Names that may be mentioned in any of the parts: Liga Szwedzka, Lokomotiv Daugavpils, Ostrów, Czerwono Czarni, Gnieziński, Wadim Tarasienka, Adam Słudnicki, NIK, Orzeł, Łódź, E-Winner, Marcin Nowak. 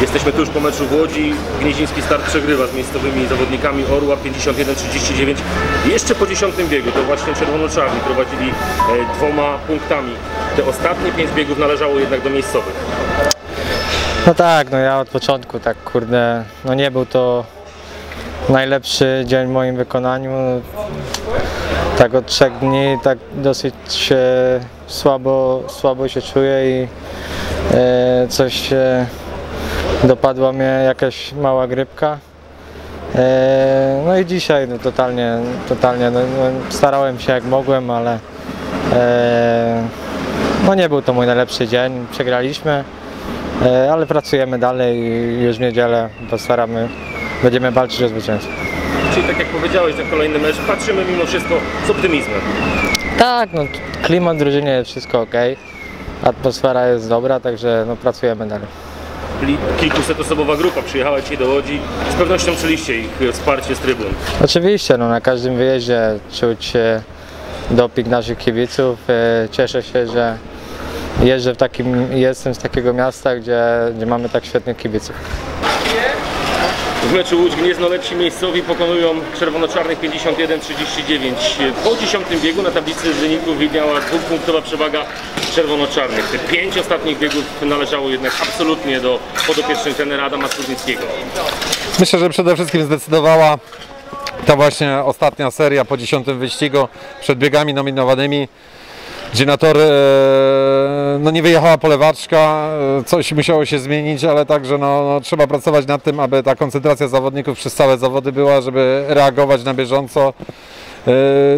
Jesteśmy tuż po meczu w Łodzi. Gnieziński start przegrywa z miejscowymi zawodnikami Orła 51-39. Jeszcze po 10 biegu to właśnie Czerwono Czarni prowadzili 2 punktami. Te ostatnie 5 biegów należało jednak do miejscowych. No tak, no ja od początku tak kurde, no nie był to najlepszy dzień w moim wykonaniu. Tak od 3 dni tak dosyć słabo się czuję i coś dopadła mnie jakaś mała grypka. No i dzisiaj no, totalnie no, starałem się jak mogłem, ale no nie był to mój najlepszy dzień, przegraliśmy, ale pracujemy dalej i już w niedzielę postaramy, będziemy walczyć o zwycięstwo. Czyli tak jak powiedziałeś, ten kolejny mecz, patrzymy mimo wszystko z optymizmem. Tak, no klimat w drużynie jest wszystko ok, atmosfera jest dobra, także no, pracujemy dalej. Kilkusetosobowa grupa przyjechała dzisiaj do Łodzi. Z pewnością czuliście ich wsparcie z trybun. Oczywiście, no, na każdym wyjeździe czuć doping naszych kibiców. Cieszę się, że jeżdżę jestem z takiego miasta, gdzie mamy tak świetnych kibiców. W meczu Łódź Gniezno lepsi miejscowi pokonują Czerwono-Czarnych 51-39. Po 10 biegu na tablicy wyników widniała 2-punktowa przewaga Czerwono-Czarnych. Te 5 ostatnich biegów należało jednak absolutnie do podopiecznych trenera Adama Słudnickiego. Myślę, że przede wszystkim zdecydowała ta właśnie ostatnia seria po 10 wyścigu przed biegami nominowanymi, gdzie na tor no nie wyjechała polewaczka, coś musiało się zmienić, ale także no, trzeba pracować nad tym, aby ta koncentracja zawodników przez całe zawody była, żeby reagować na bieżąco.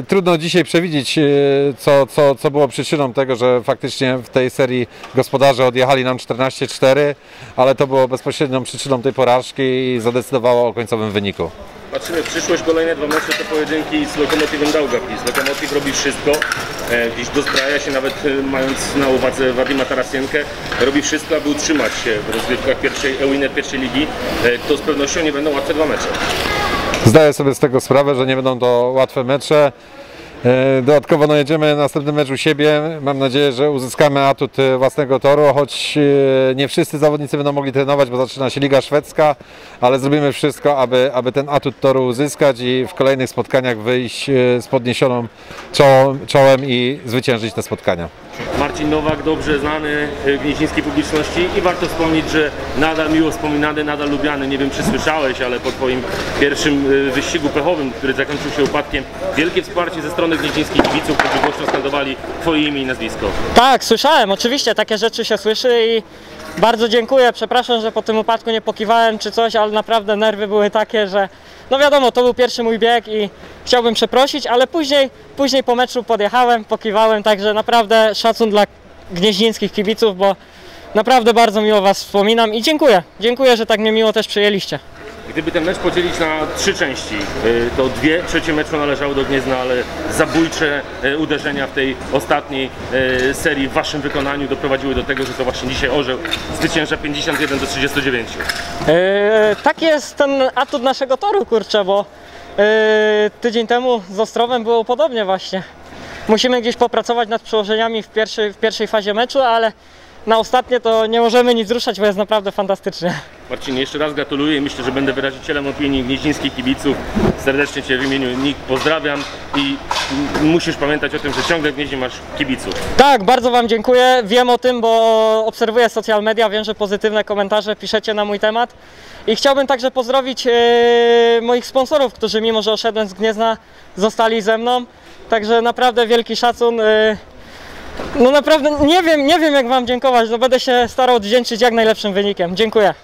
Trudno dzisiaj przewidzieć, co było przyczyną tego, że faktycznie w tej serii gospodarze odjechali nam 14-4, ale to było bezpośrednią przyczyną tej porażki i zadecydowało o końcowym wyniku. Patrzymy w przyszłość, kolejne 2 mecze to pojedynki z Lokomotivem Daugavpils. Lokomotiv robi wszystko, gdzieś dozbraja się, nawet mając na uwadze Wadima Tarasienkę, robi wszystko, aby utrzymać się w rozgrywkach E-Winner pierwszej ligi. To z pewnością nie będą łatwe 2 mecze. Zdaję sobie z tego sprawę, że nie będą to łatwe mecze. Dodatkowo no, jedziemy następny mecz u siebie. Mam nadzieję, że uzyskamy atut własnego toru, choć nie wszyscy zawodnicy będą mogli trenować, bo zaczyna się Liga Szwedzka, ale zrobimy wszystko, aby ten atut toru uzyskać i w kolejnych spotkaniach wyjść z podniesioną czołem i zwyciężyć te spotkania. Marcin Nowak, dobrze znany gnieźnieńskiej publiczności i warto wspomnieć, że nadal miło wspominany, nadal lubiany. Nie wiem, czy słyszałeś, ale po twoim pierwszym wyścigu pechowym, który zakończył się upadkiem, wielkie wsparcie ze strony gnieźnieńskich kibiców, którzy głośno skandowali twoje imię i nazwisko. Tak, słyszałem. Oczywiście takie rzeczy się słyszy i bardzo dziękuję. Przepraszam, że po tym upadku nie pokiwałem czy coś, ale naprawdę nerwy były takie, że no wiadomo, to był pierwszy mój bieg i chciałbym przeprosić, ale później po meczu podjechałem, pokiwałem, także naprawdę szacun dla gnieźnieńskich kibiców, bo naprawdę bardzo miło was wspominam i dziękuję. Dziękuję, że tak mnie miło też przyjęliście. Gdyby ten mecz podzielić na 3 części, to 2/3 meczu należały do Gniezna, ale zabójcze uderzenia w tej ostatniej serii w waszym wykonaniu doprowadziły do tego, że to właśnie dzisiaj Orzeł zwycięża 51-39. Tak jest ten atut naszego toru, kurczę, bo tydzień temu z Ostrowem było podobnie właśnie. Musimy gdzieś popracować nad przełożeniami w pierwszej fazie meczu, ale na ostatnie to nie możemy nic ruszać, bo jest naprawdę fantastycznie. Marcin, jeszcze raz gratuluję i myślę, że będę wyrazicielem opinii gnieźnieńskich kibiców. Serdecznie cię w imieniu NIK pozdrawiam i musisz pamiętać o tym, że ciągle w Gnieźnie masz kibiców. Tak, bardzo wam dziękuję. Wiem o tym, bo obserwuję social media, wiem, że pozytywne komentarze piszecie na mój temat. I chciałbym także pozdrowić moich sponsorów, którzy mimo, że odszedłem z Gniezna, zostali ze mną. Także naprawdę wielki szacun. No naprawdę nie wiem jak wam dziękować, no będę się starał odwdzięczyć jak najlepszym wynikiem. Dziękuję.